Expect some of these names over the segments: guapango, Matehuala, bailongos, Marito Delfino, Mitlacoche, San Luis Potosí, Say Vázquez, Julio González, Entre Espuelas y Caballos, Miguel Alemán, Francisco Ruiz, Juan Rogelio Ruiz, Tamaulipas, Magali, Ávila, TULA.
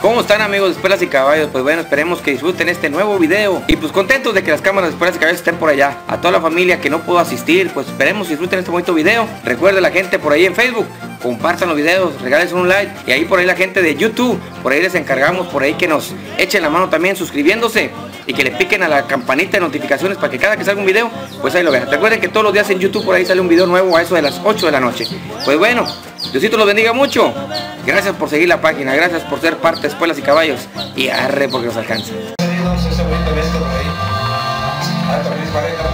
¿Cómo están, amigos de Espuelas y Caballos? Pues bueno, esperemos que disfruten este nuevo video. Y pues contentos de que las cámaras de Espuelas y Caballos estén por allá. A toda la familia que no pudo asistir, pues esperemos que disfruten este bonito video. Recuerden, la gente por ahí en Facebook, compartan los videos, regales un like. Y ahí por ahí la gente de YouTube, por ahí les encargamos, por ahí que nos echen la mano también suscribiéndose. Y que le piquen a la campanita de notificaciones para que cada que salga un video, pues ahí lo vean. Recuerden que todos los días en YouTube por ahí sale un video nuevo a eso de las 8 de la noche. Pues bueno, Diosito los bendiga mucho. Gracias por seguir la página, gracias por ser parte de Espuelas y Caballos. Y arre porque nos alcanza.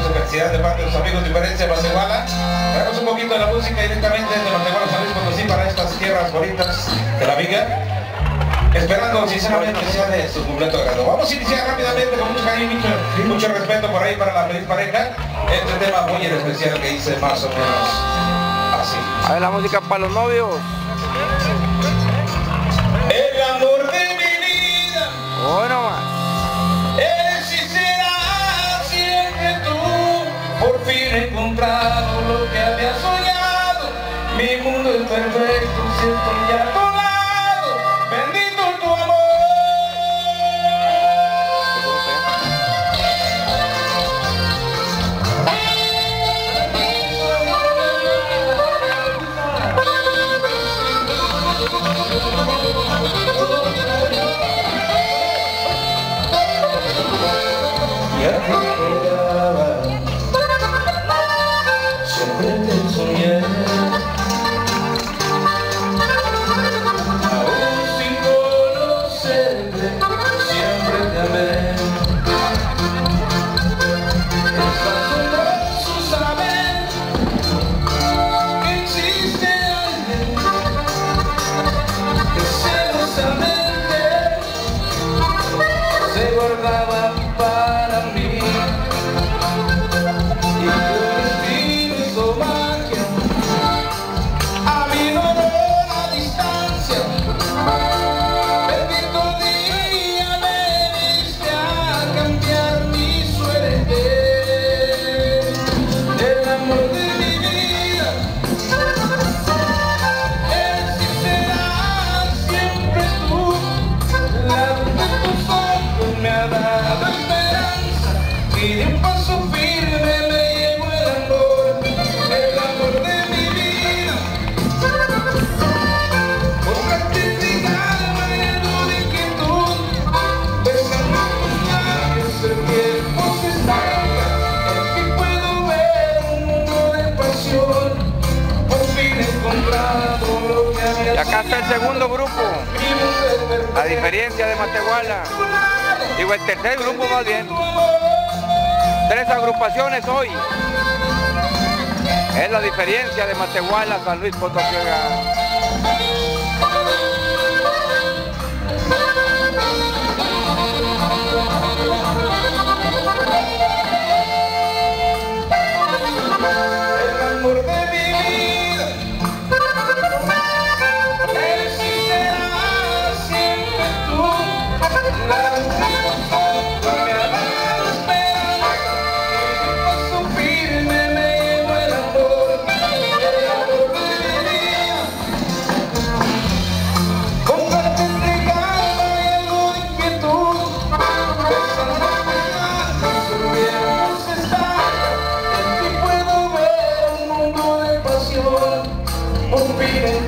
Felicidades de parte de los amigos de Parencia de Matehuala. Traemos un poquito de la música directamente de Matehuala, San Luis Potosí, para estas tierras bonitas de la viga. Esperando sinceramente que sea de su completo agrado. Vamos a iniciar rápidamente con mucho cariño y mucho respeto por ahí para la feliz pareja. Este tema muy en especial que hice más o menos así. A ver la música para los novios. El amor de mi vida. Bueno, man. He encontrado lo que había soñado, mi mundo es perfecto, siento ya a tu lado, bendito tu amor. Ya te quedaba. Segundo grupo, a diferencia de Matehuala, digo el tercer grupo más bien, 3 agrupaciones hoy, es la diferencia de Matehuala, San Luis Potosí.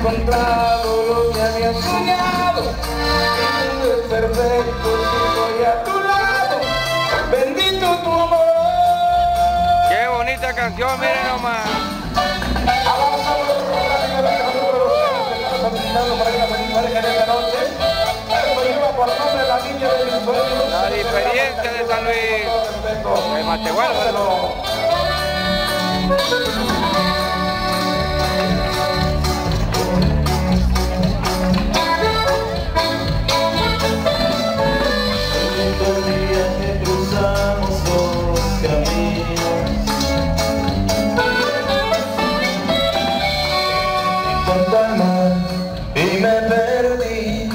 Encontrado lo que había soñado, el mundo es perfecto, estoy a tu lado, bendito tu amor. Qué bonita canción, miren nomás. La diferencia de San Luis, de Matehuala. Y me perdí.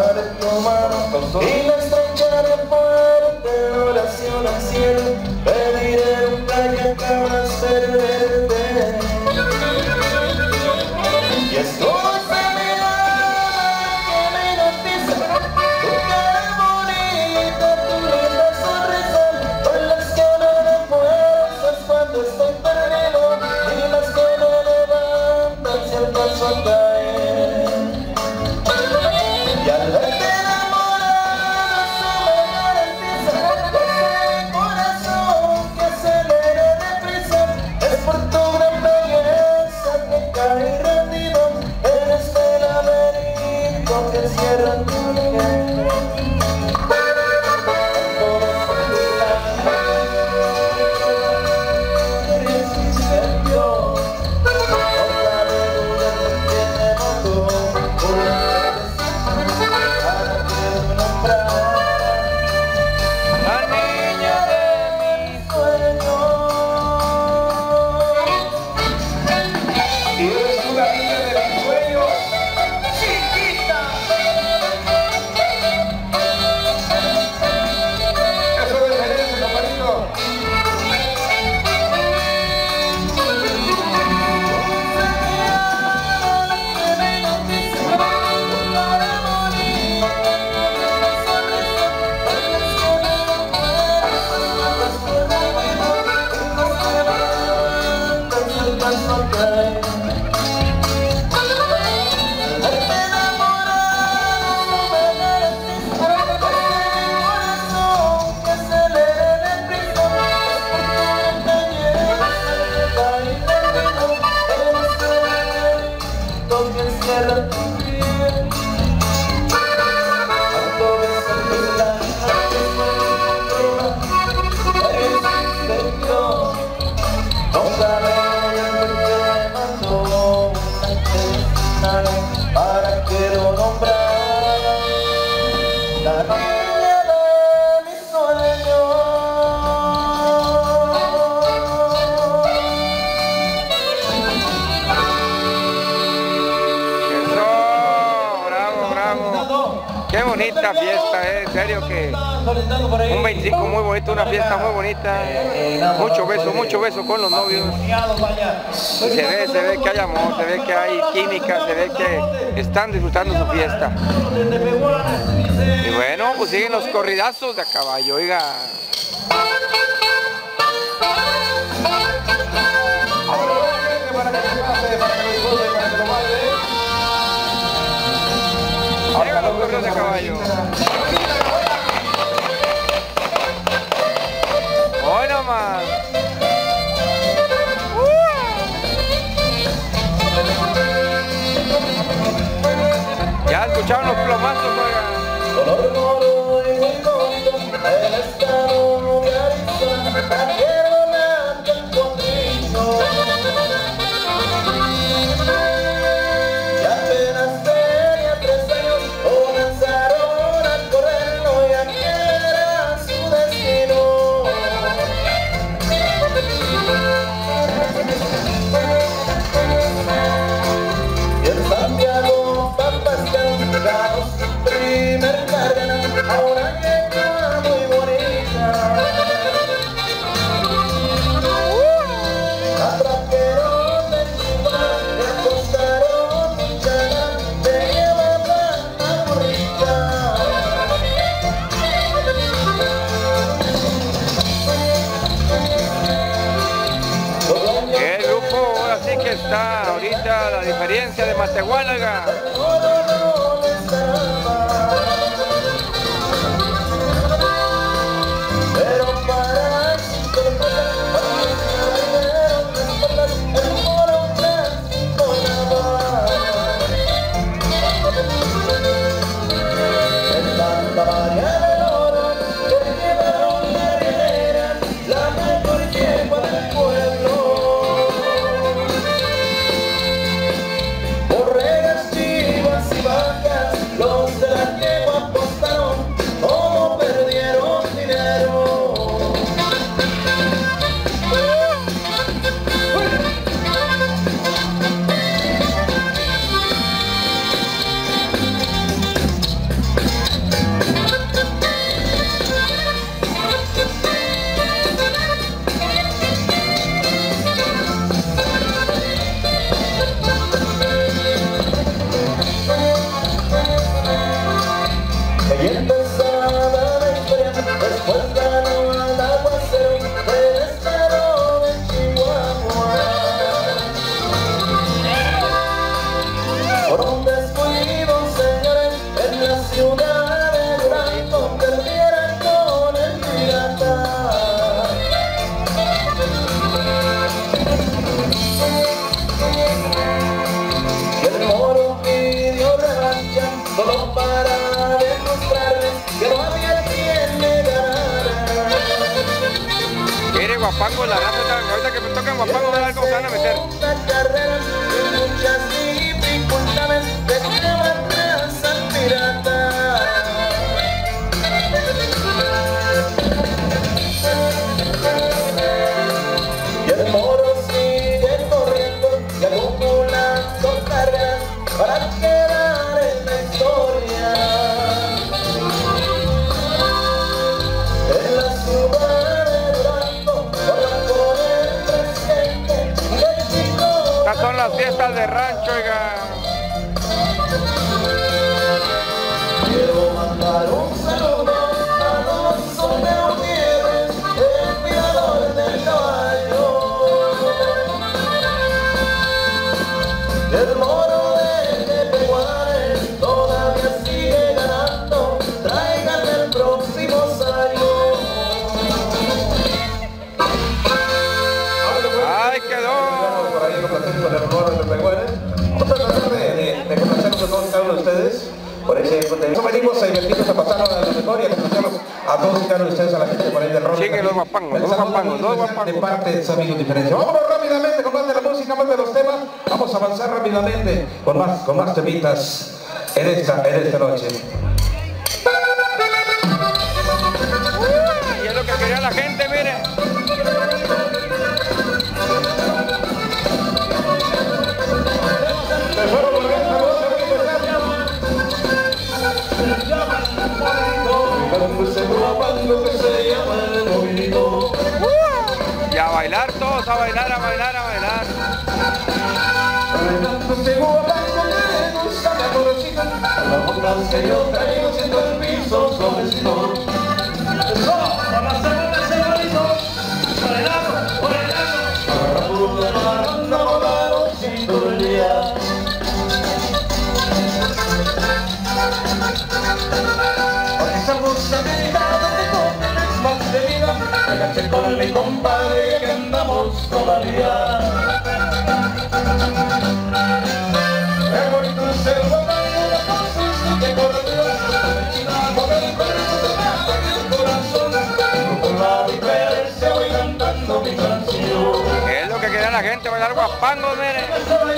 tomaré tu mano y la estrecharé fuerte, oración al cielo, pediré un placer para servirte. Y es tu serenata que me noticia, tu cara bonita, tu linda sonrisa, con las que no me fuerzas cuando estoy perdido y las que me levantan si alcanzo a caer. Un 25 muy bonito, una fiesta muy bonita, muchos besos con los novios. Se ve que hay amor, se ve que hay química, se ve que están disfrutando su fiesta. Y bueno, pues siguen los corridazos de caballo, oiga. Llegan los corridos de caballo. Ya escucharon los plomazos, oiga. Ahorita la diferencia de Matehuala, oiga. Guapango, la raza está, ahorita que me tocan guapango, a ver cómo se van a meter. Las fiestas de rancho, oiga. Quiero mandar un saludo a los soñadores, el mirador del caballo. El moro de Tehuán todavía sigue ganando, tráiganle el próximo saludo. ¡Ay, quedó! Con el honor de Tehuana. Vamos a tratar de comenzar con todos y cada uno de ustedes por ese contenido. Venimos a divertirnos, a pasarnos a la memoria, a conocerlos a todos y cada uno de ustedes, a la gente por ahí del rock. Sigue los guapangos, de parte de sus amigos diferentes. Vámonos rápidamente con más de la música, más de los temas. Vamos a avanzar rápidamente con más temitas en esta noche. Y es lo que quería la gente, mire. Y a bailar todos, a bailar, a bailar, a bailar. Con mi compadre que andamos todavía. El bonito se lo va a ir a pasos y que corrió con el perro se mata en el corazón. Con la diferencia voy cantando mi canción. Es lo que quiere la gente, bailar guapango, mire. Vamos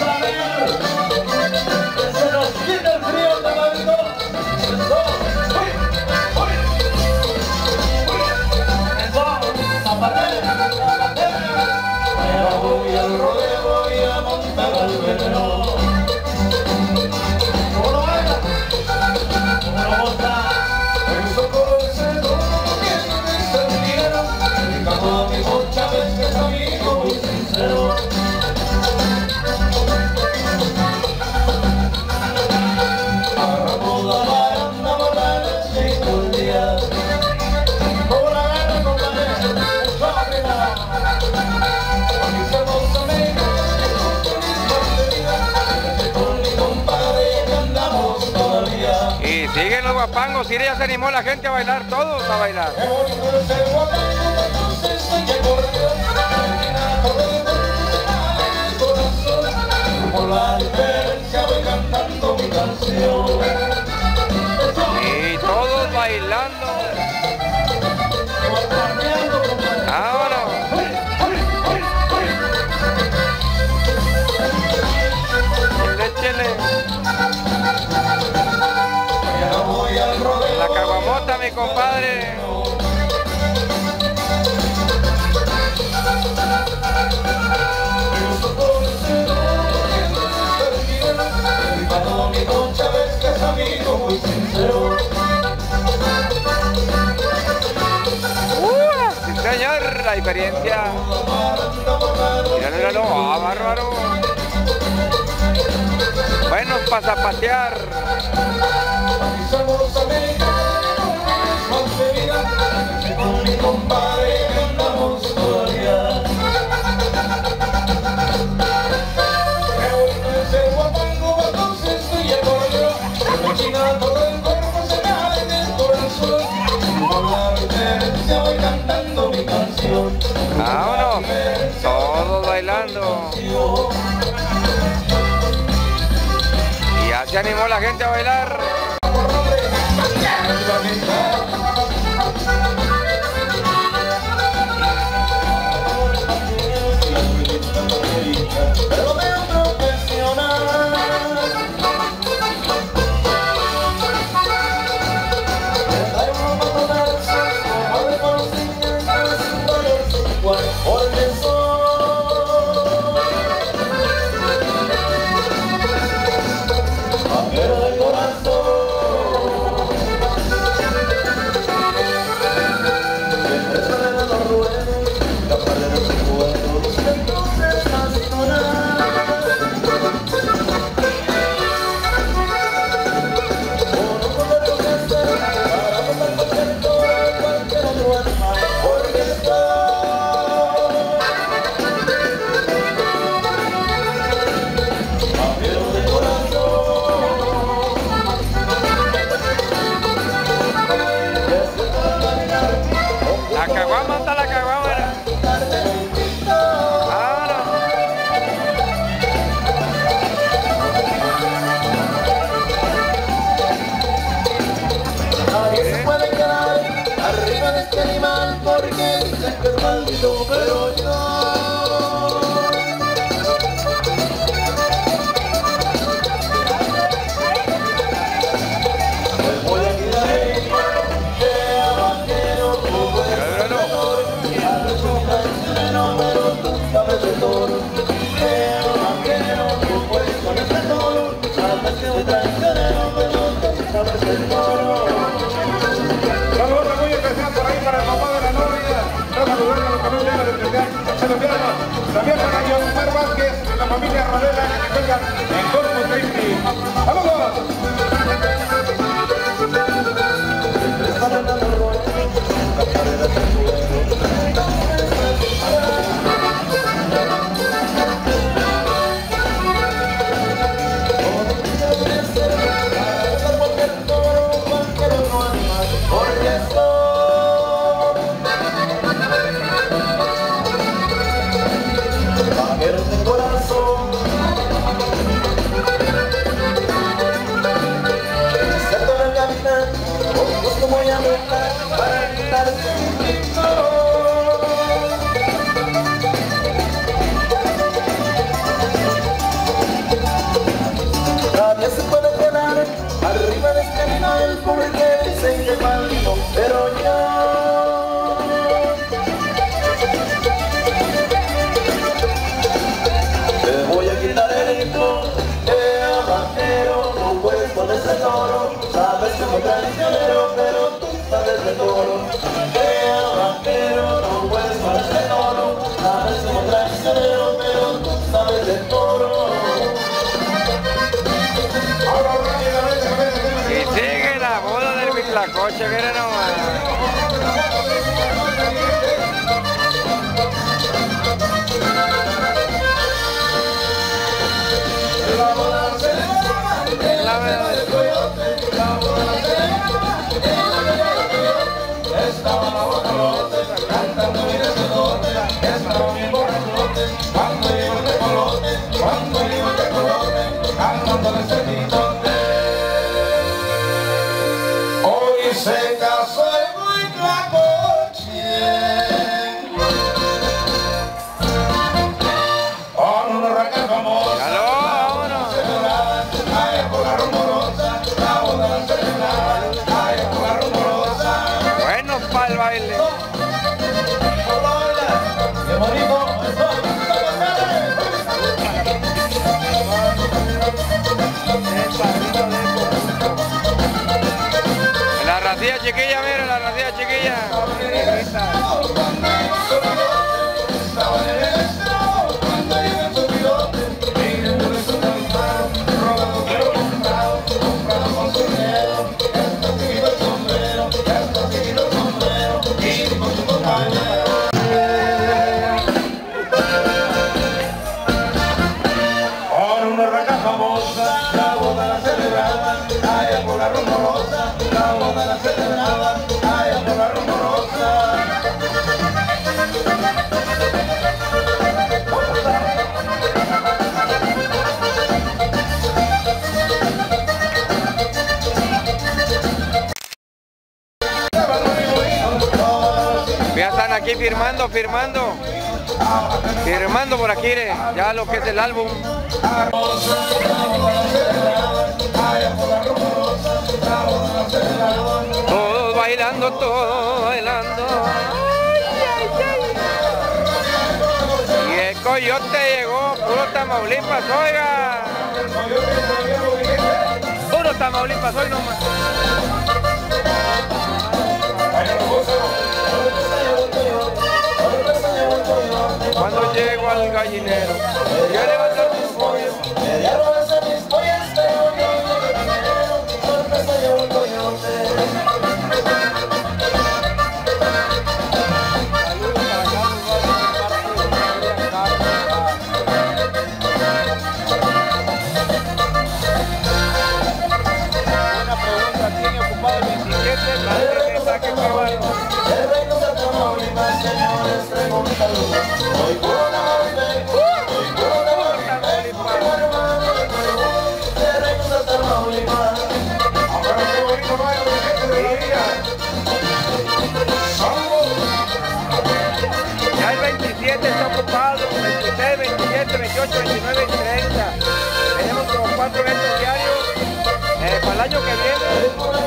a ver. Que se nos quita el frío, Tamarito. Siguen los guapangos, si ya se animó la gente a bailar, todos a bailar. Y todos bailando. Ahora. Chile, chile. La caguamota, mi compadre. Sí, señor, la diferencia. Míralo, míralo, ah, bárbaro. Buenos para zapatear. Se animó la gente a bailar. Mitlacoche, miren nomás. Se casó el Mitlacoche con una raca famosa. Ay, por la rumorosa, la boda se celebraba. Ay, por la rumorosa. Bueno, para el baile. ¡Qué bonito! Chiquilla, chiquilla, mira la racía chiquilla. la celebraban, ay, a toda rumorosa. Ya están aquí firmando por aquí, ya lo que es el álbum. Todos bailando, ay, ay, ay. Y el coyote llegó, puro Tamaulipas, oiga. Puro Tamaulipas, hoy nomás. Cuando llego al gallinero, yo levanto mis pollos, me diablo a veces mis pollos, pero yo llego al gallinero, porque soy un coyote. Una pregunta tiene ocupado el 27, la de remensaje caballo. Señores, traigo mi salud. Soy puro Tamaulipas, soy puro Tamaulipas, soy puro hermano de nuevo, te recusa Tamaulipas. Ahora no te voy a tomar a la gente de la vida. ¡Vamos! Ya el 27 está ocupado, 26, 27, 28, 29 y 30. Tenemos como 4 eventos diarios. Para el año que viene, está ocupado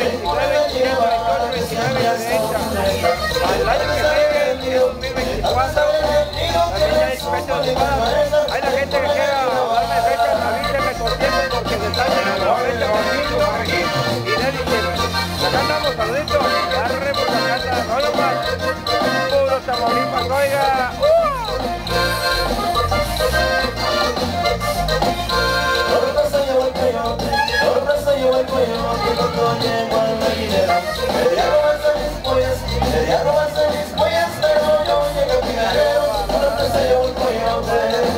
29, 27, 28, 29 y 30. Al año que sigue, 2024, también hay fechas ocupadas. Hay la gente que quiera darme fechas, avísenme con tiempo porque se están llenando las fechas con y déjenme. Acá andamos, saluditos, arre por la casa, no lo más. Puro Tamaulipas, oiga. Sorpresa llevo el coyote, sorpresa llevo el coyote, no todo llevo al gallinero. Me di a robarse mis pollas, pero yo llegué al picarero, ahora te soy un coyote.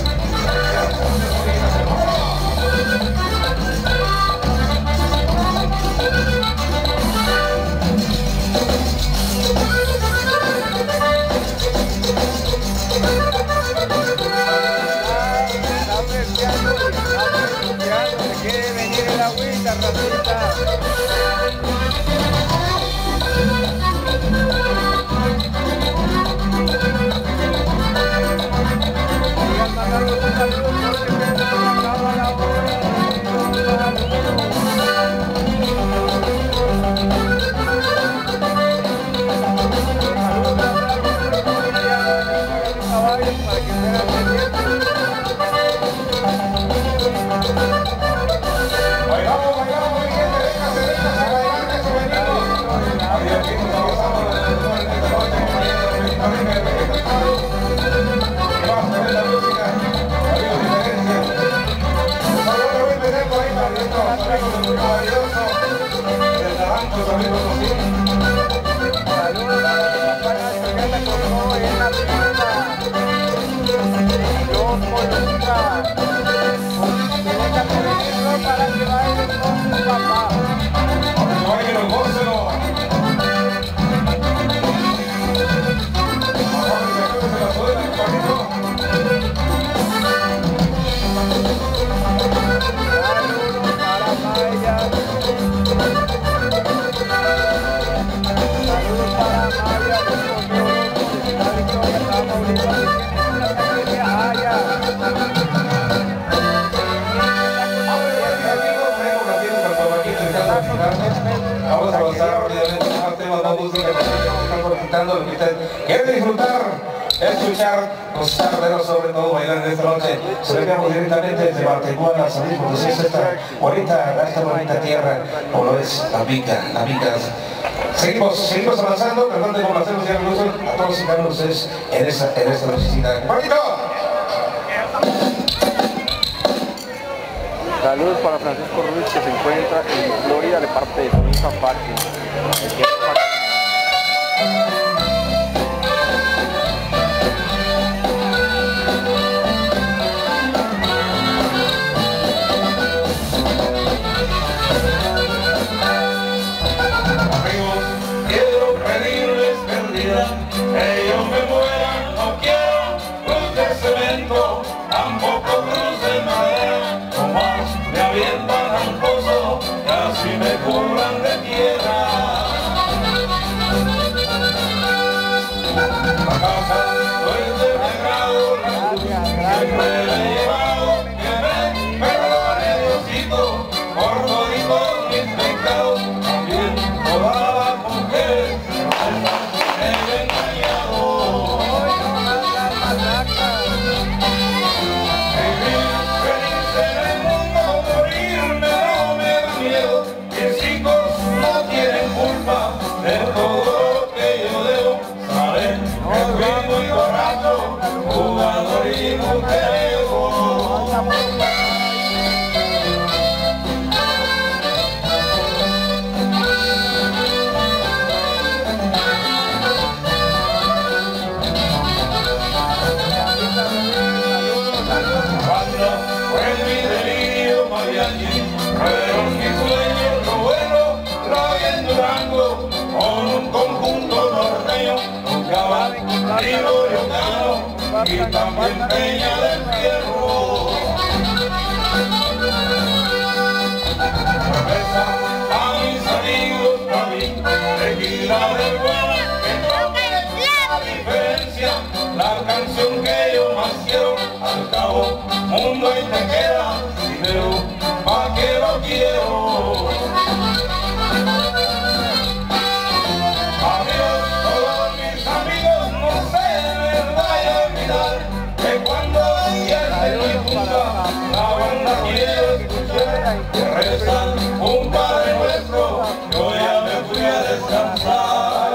para Maya. imaginarme. Vamos a avanzar rápidamente más temas, más música, estamos quitando lo que ustedes quieren disfrutar, escuchar, gozar, pero sobre todo bailar en esta noche. Se lo enviamos directamente desde Matehuala, San Luis Potosí, esta bonita tierra, como lo es Tamaulipas. Seguimos avanzando, tratando de complacer a todos y cada uno de ustedes en esta nochecita. ¡Marito! Saludos para Francisco Ruiz, que se encuentra en Florida de parte de su hija Pati. Y también Peña del Fierro. Cerveza a mis amigos, a mí, tequila de buena, que toque la diferencia. La canción que yo más quiero, al cabo, mundo y te queda, dinero, pa' que lo quiero. Un padre nuestro, yo ya me fui a descansar.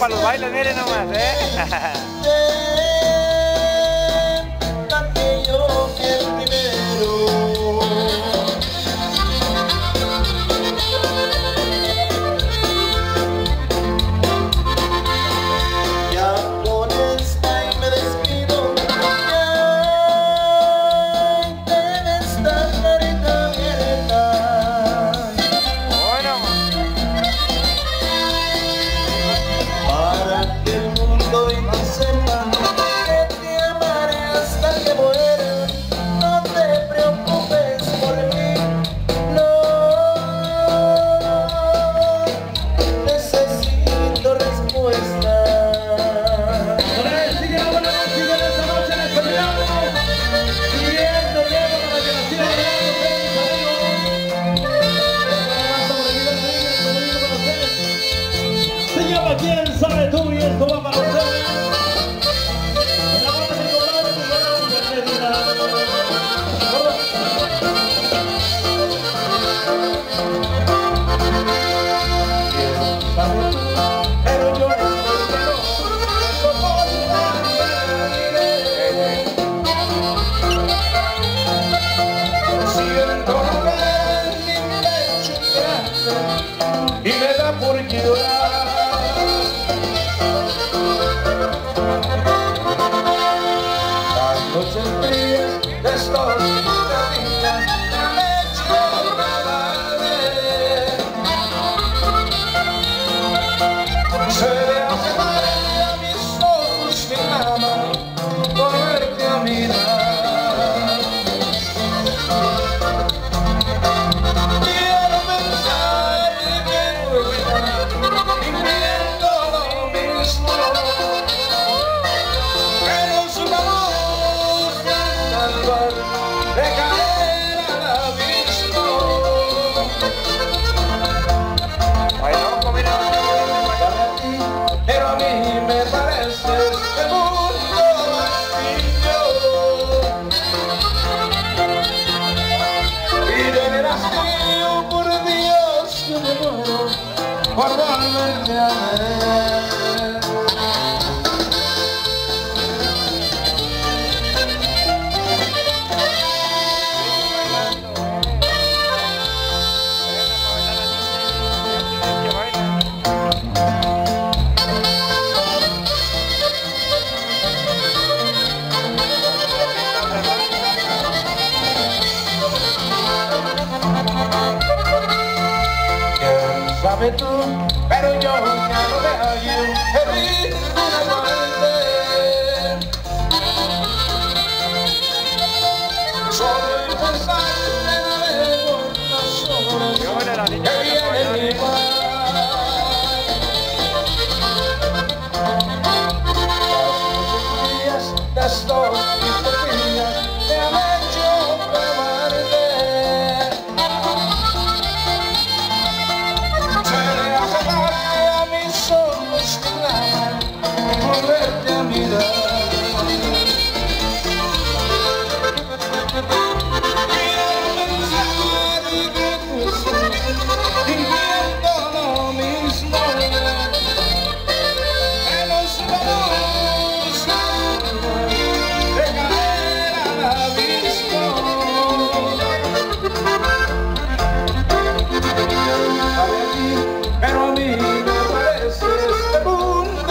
Para los bailes, miren nomás, noches frías, estos días de leche y madre. Se hace marea mis ojos, mi mamá, por verte a mirar. Quiero pensar y quiero olvidar, viviendo lo mismo. Por volverte a ver. Tú, pero yo ya no te hallo, he visto una muerte. Solo impulsante navego en las horas que viene mi mar. Las días, las dos días, me han hecho probarte. Volverte a mirar. Quiero pensar que tú estás viviendo lo mismo. Que nos vamos a recaer al abismo. Pero a mí me parece este mundo.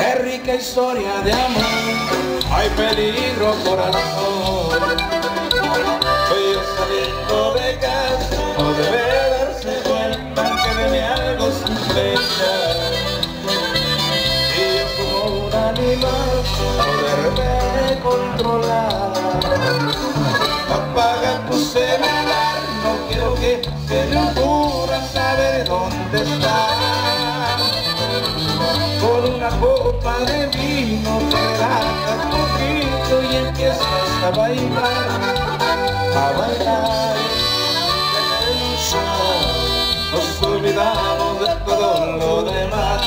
Qué rica historia de amor, hay peligro por amor. Voy saliendo de casa, o de veras se vuelvan que de mí algo sospecha. Poderme controlar. Apaga tu celular, no quiero que se le ocurra saber dónde está. Con una copa de vino te relajas tu grito y empiezas a bailar, a bailar. Nos olvidamos de todo lo demás.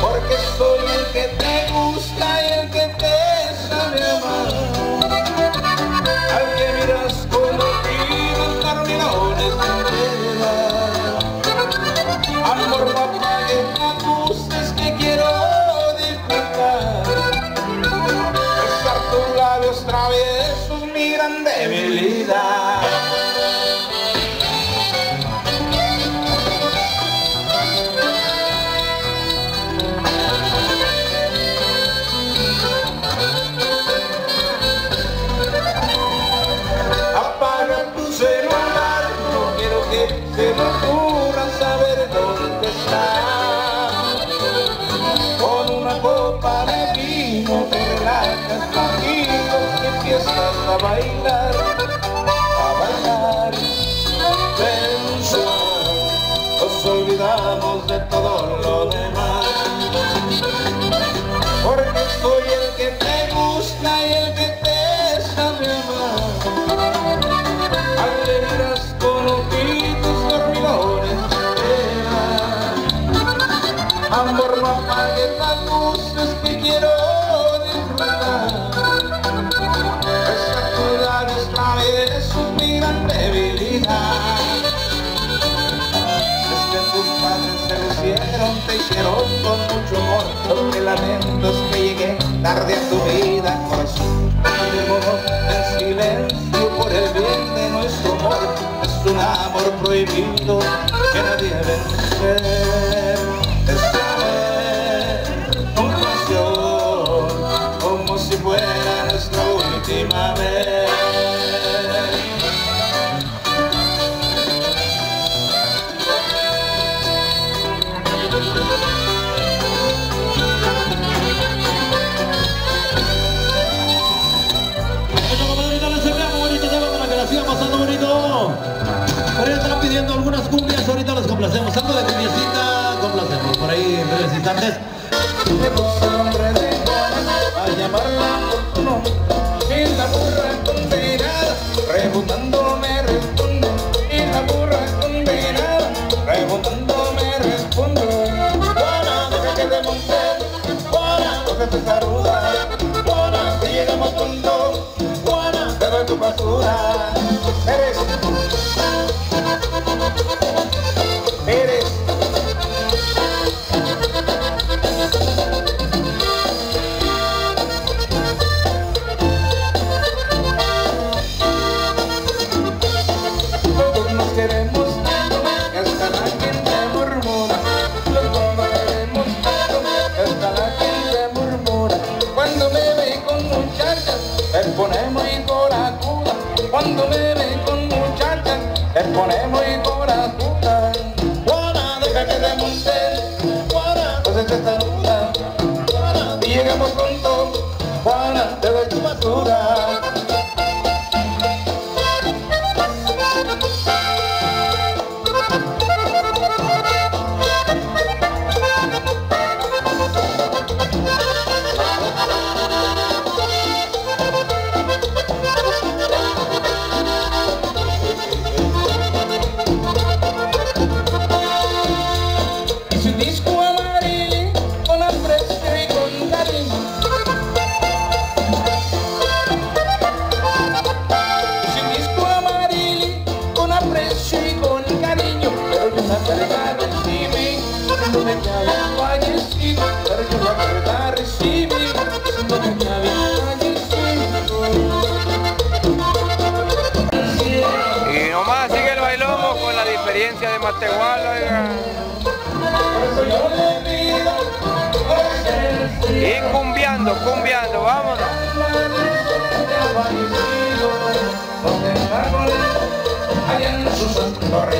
Porque soy el que te gusta y el que te sabe amar. Al que miras con los ríos, los rilones de tierra. Amor, no apagues las luces que quiero disfrutar. Besar tus labios traviesos, mi gran debilidad. Se me ocurra saber dónde está. Con una copa de vino te relajas poquito y empiezas a bailar, a bailar. Pensar, nos olvidamos de todo lo demás. Porque soy el que te gusta y el que te sabe amar. Al que miras con los amor, no apagues las luces que quiero disfrutar. eres mi gran debilidad. Es que tus padres se lucieron, te hicieron con mucho amor. Lo que lamento es que llegué tarde a tu vida, corazón. Llevo en silencio por el bien de nuestro amor. Es un amor prohibido que nadie debe vencer. Es saber una canción como si fuera nuestra última vez. Algunas cumbias, ahorita las complacemos, algo de cumbiecita, complacemos por ahí en breves instantes. Me puse nombre de Juana, a llamarla por tu nombre, y la burra condenada, rebotando me respondo, y la burra condenada, rebotando me respondo. Juana, deja que te monte, Juana, deja tu saluda, Juana, que llegamos con todo, Juana, te doy tu basura. Eres todos nos queremos hasta la gente murmura, todos nos queremos hasta la gente murmura. Cuando me ve con muchachas el pone muy corajuda, cuando me ve con muchachas el pone muy corajuda. Juana, te doy tu basura. De Matehuala, oiga. Y cumbiando, cumbiando, vámonos. Por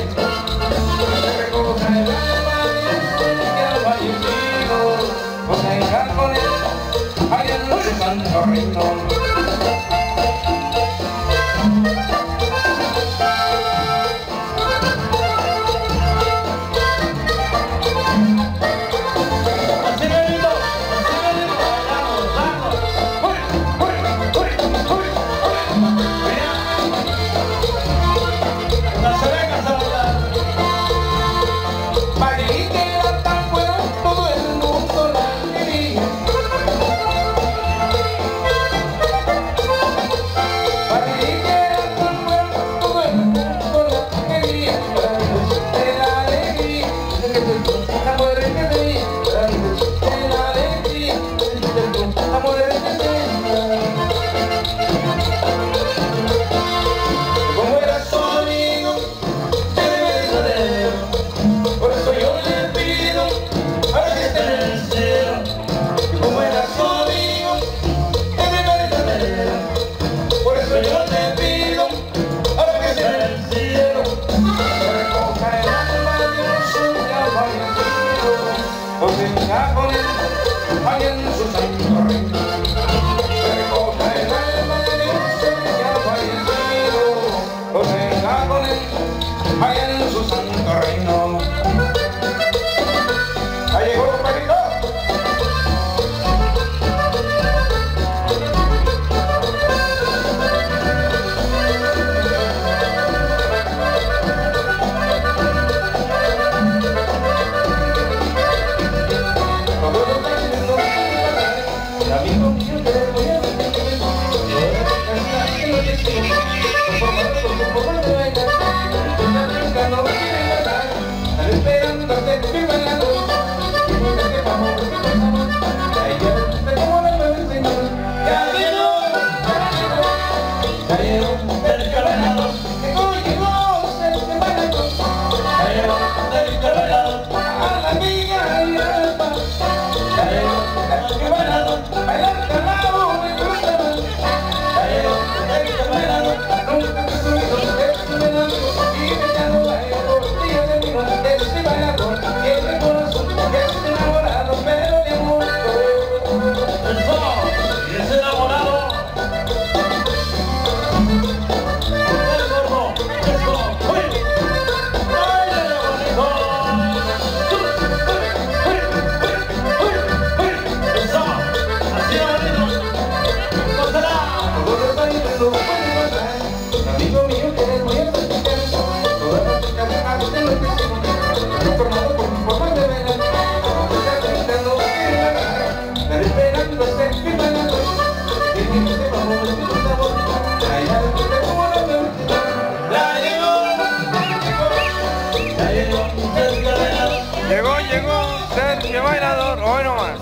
bailador, hoy nomás.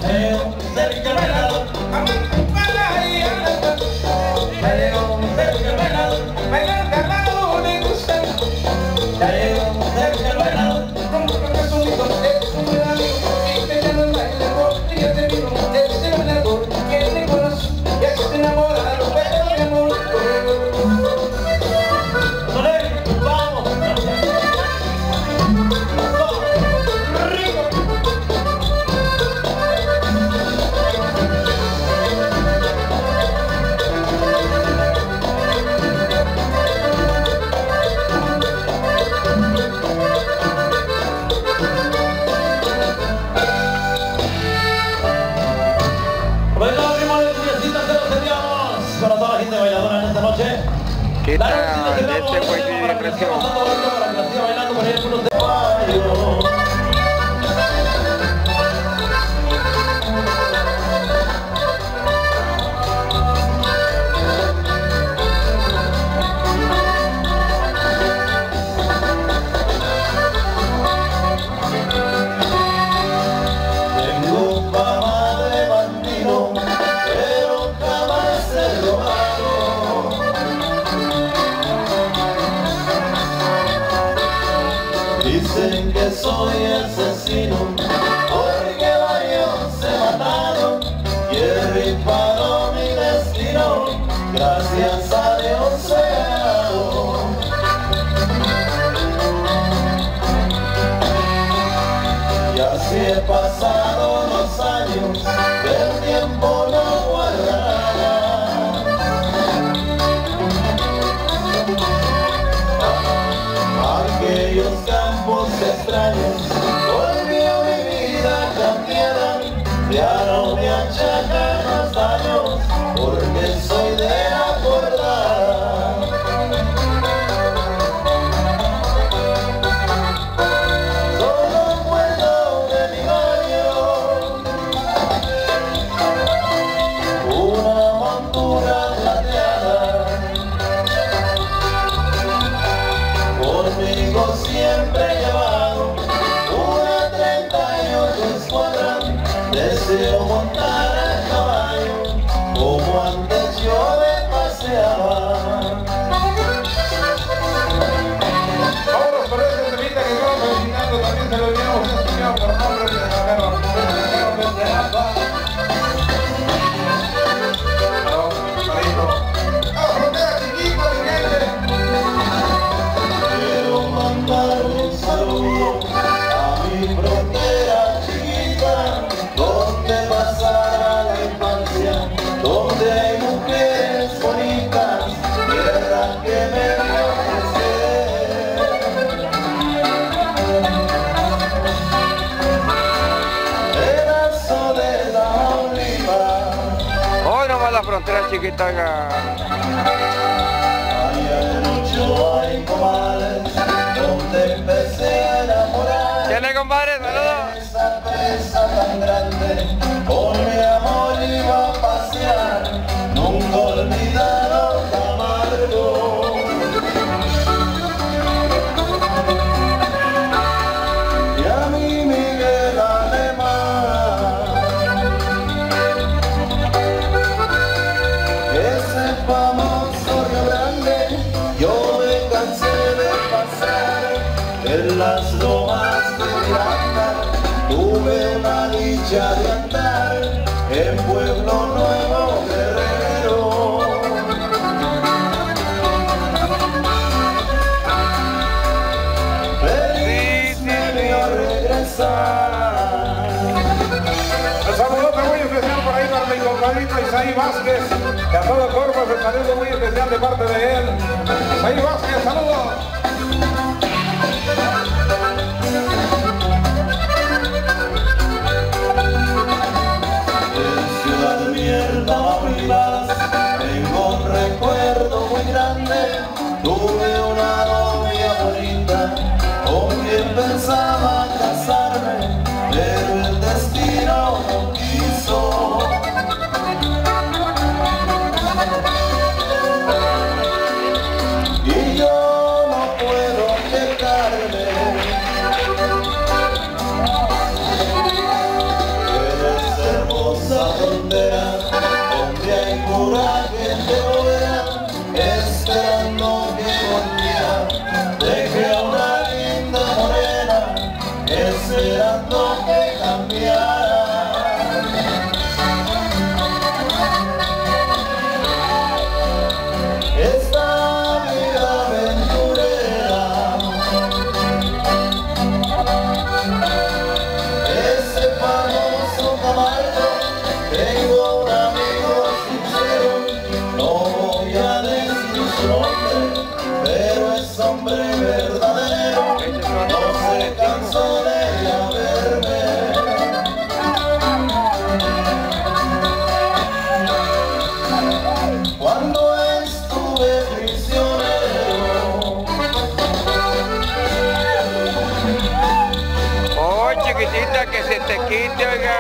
¿Qué tal este juez de depresión? Chiquitaga. ¿Qué le compadre? Saludos. Esa presa tan grande, por mi amor iba a pasear, nunca olvidaron de amargo. Y a mí Miguel Alemán. Famoso Río Grande, yo me cansé de pasar en las lomas de Miranda, tuve una dicha de andar en Pueblo Nuevo Guerrero. Feliz me vio regresar. El saludo muy especial por ahí para mi compadrito Say Vázquez. Y a todo cuerpo se saludo muy especial de parte de él. Say Vázquez, saludos. En Ciudad Miel, Tamaulipas, tengo un recuerdo muy grande. Tuve una novia bonita, con quien pensaba casarme, pero el destino no quiso. se quite, oiga.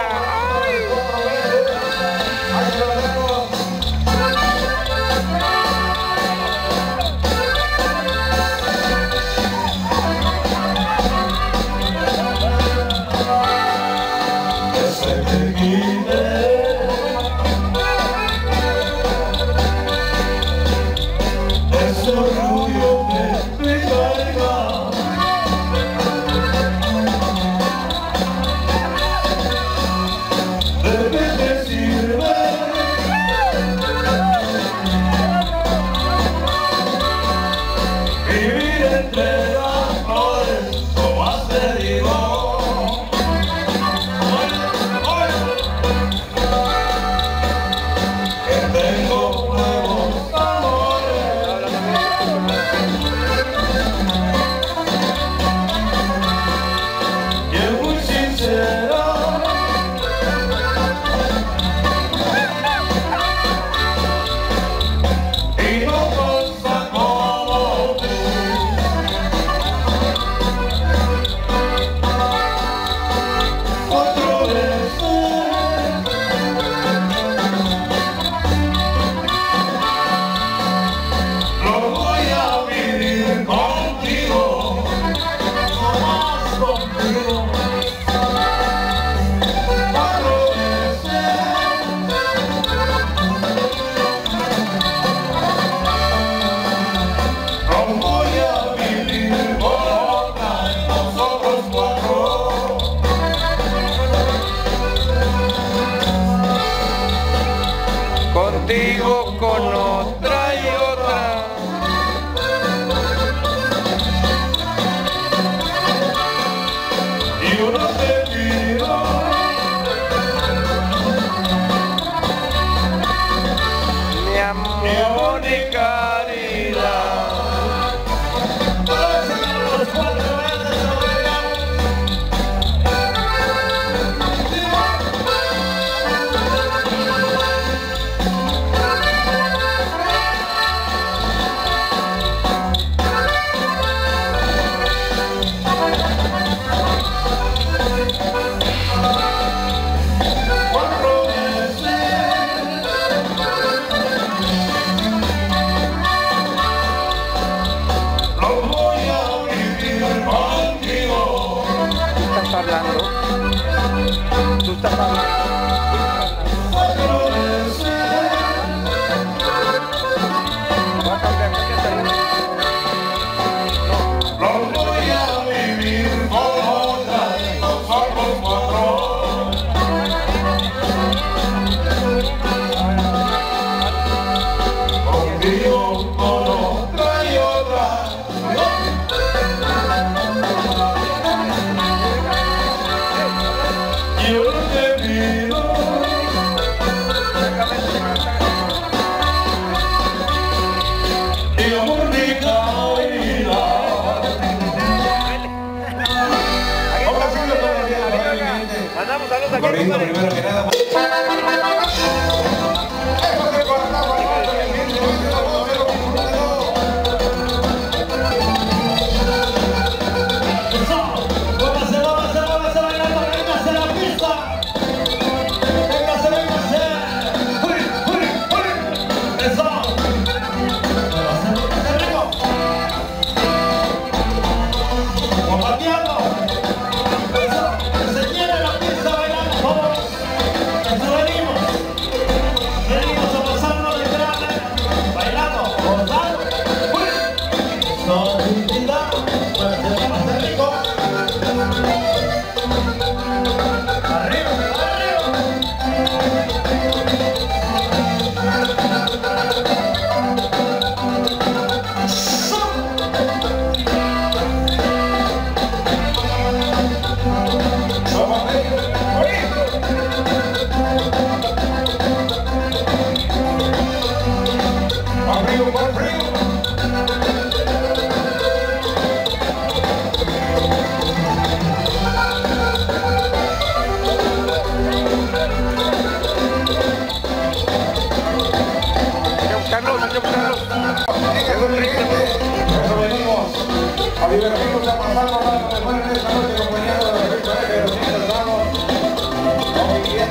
A divertirnos, a pasarnos, a comer en esta noche, compañeros, a ver,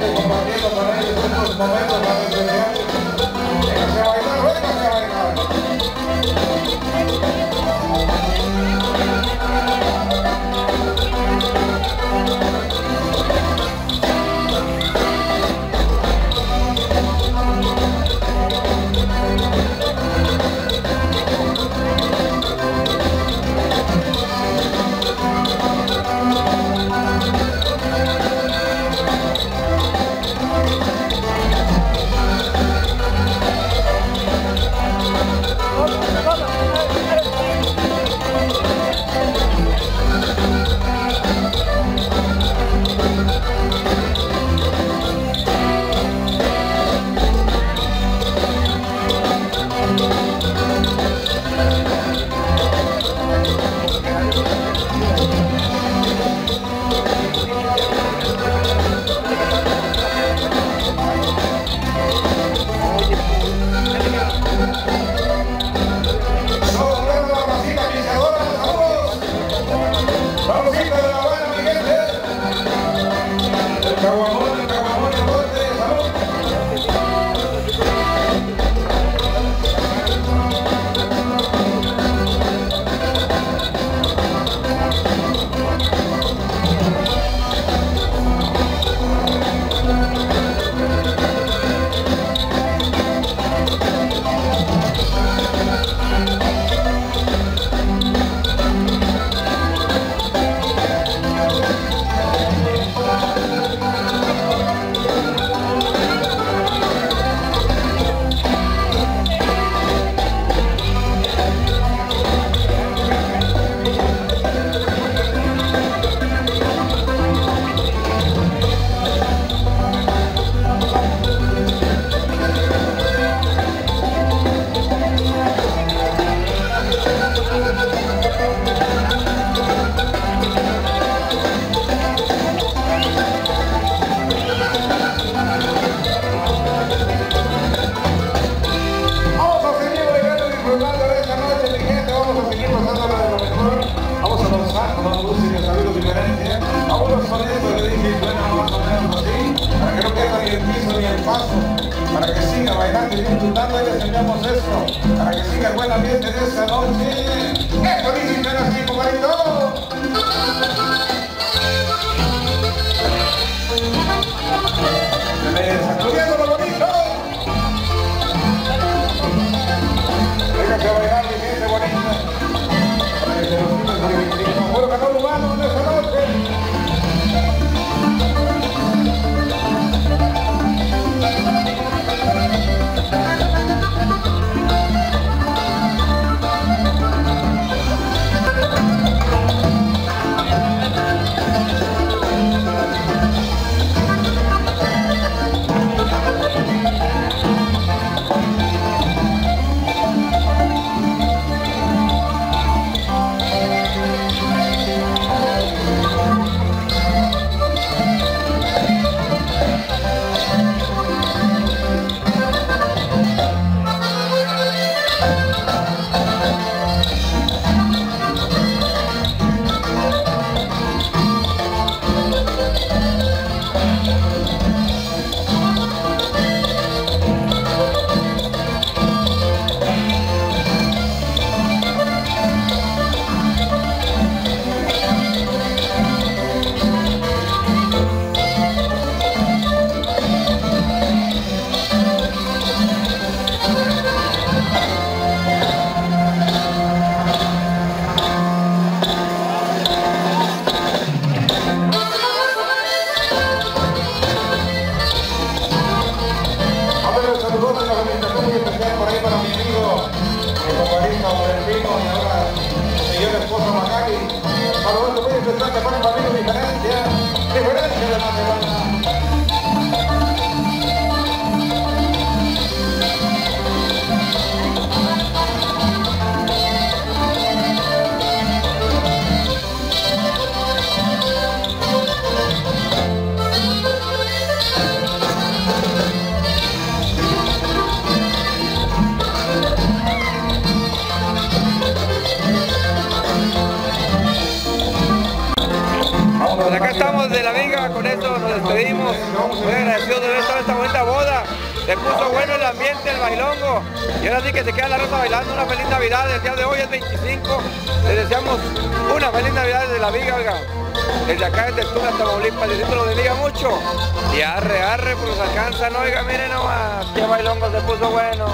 gente compartiendo con ellos estos momentos tan especiales. Véngase a bailar, véngase a bailar. pues acá estamos de la Viga, con esto nos despedimos. Muy agradecido de haber estado en esta bonita boda. Se puso bueno el ambiente, el bailongo. Y ahora sí que se queda la raza bailando. Una feliz Navidad, el día de hoy es 25. Les deseamos una feliz Navidad desde la Viga, oiga. Desde acá, desde Tula, Tamaulipas, les lo bendiga mucho. Y arre, arre, pues alcanzan, oiga, miren nomás. Qué bailongo se puso bueno.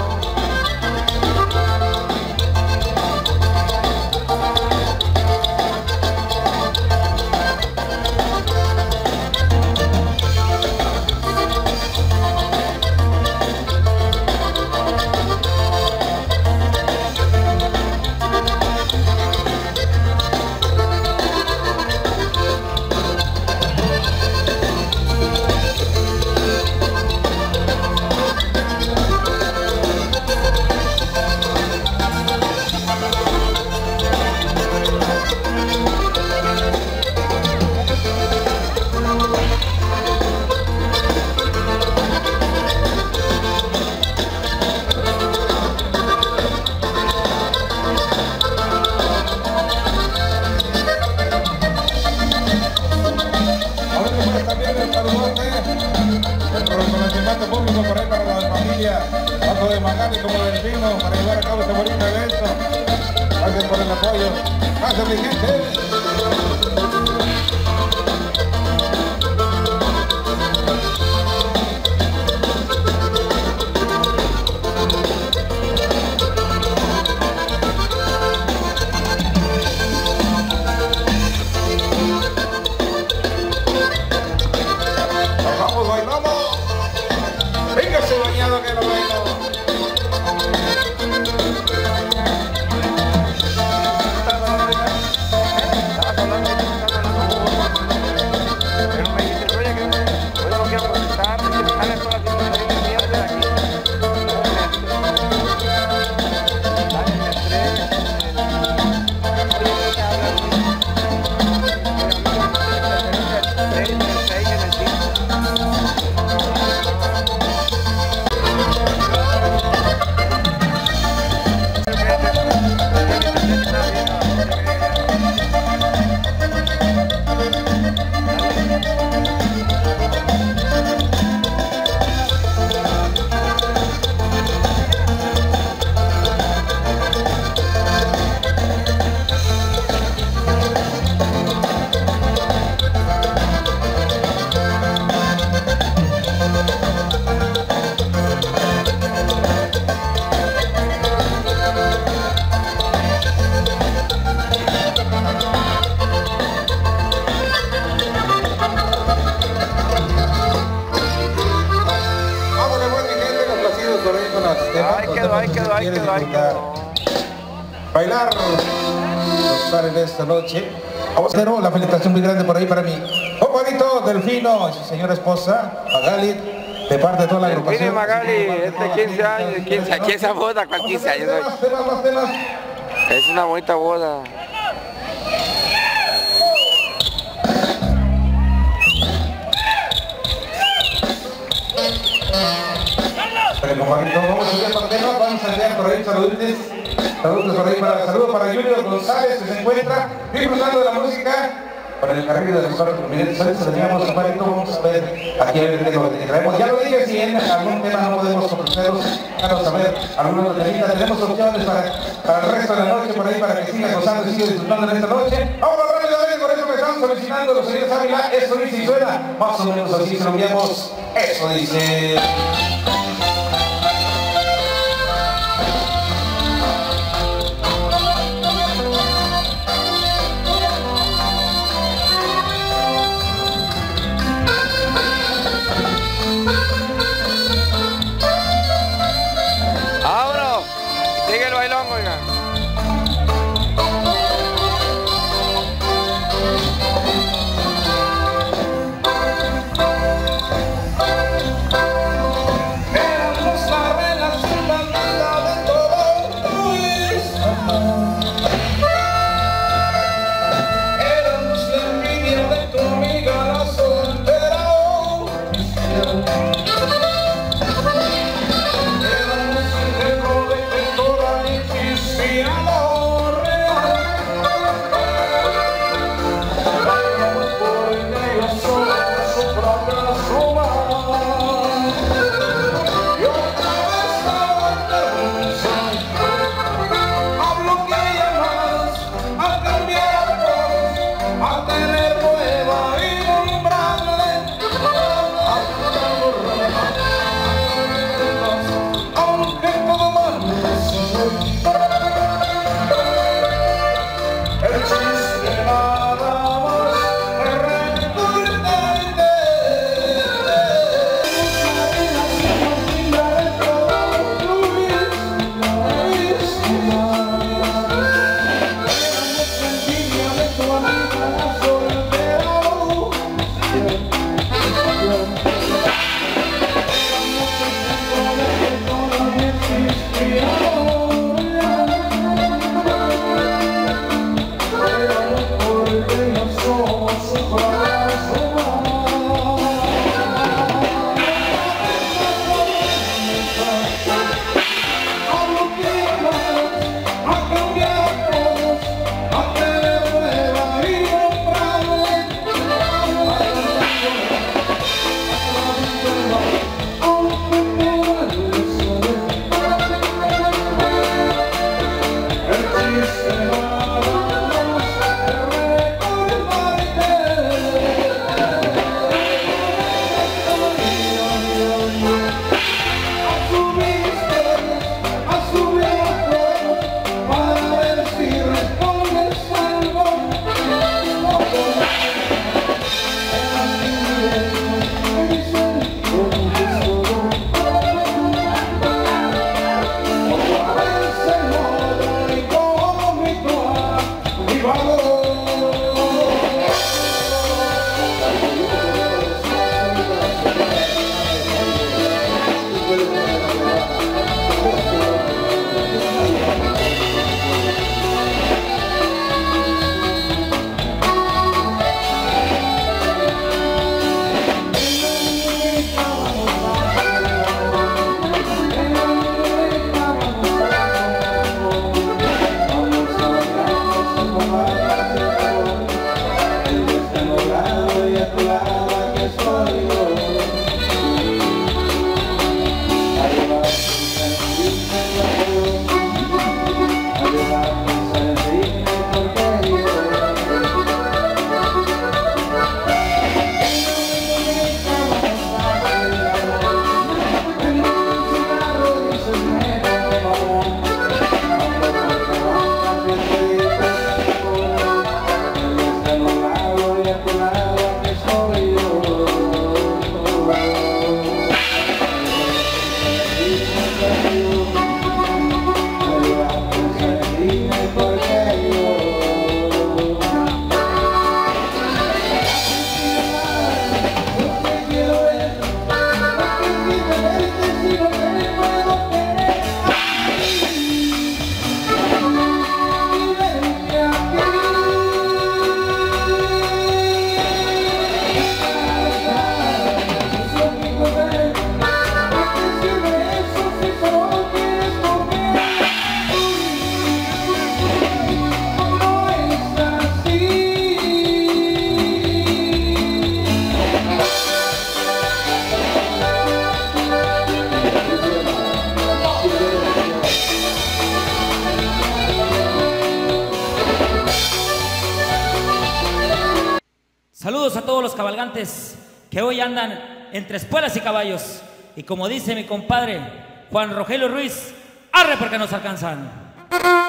De Magali como Delfino para llevar a cabo este bonito evento. Gracias por el apoyo. Gracias, mi gente. Bailar, estar en esta noche. Vamos a hacer una felicitación muy grande por ahí para mí. Marito Delfino, su señora esposa, Magali, de parte de toda la agrupación. Mire Magali, este 15 años, 15, aquí esa boda, ¿cuál 15 años? Es una bonita boda. Vamos a enviar por ahí saludos por ahí para Julio González, que se encuentra disfrutando de la música para el carril de los otros. Miren, teníamos a Marito, vamos a ver aquí el video que traemos. Ya lo dije, si en algún tema no podemos ofreceros, vamos a ver algunos temitas, tenemos opciones para el resto de la noche por ahí para que sigan gozando y sigan disfrutando en esta noche. Vamos rápido, por eso que estamos solicitando los señores Ávila, eso dice y suena, más o menos así se lo enviamos, eso dice. Que hoy andan entre espuelas y caballos, y como dice mi compadre Juan Rogelio Ruiz, arre porque nos alcanzan.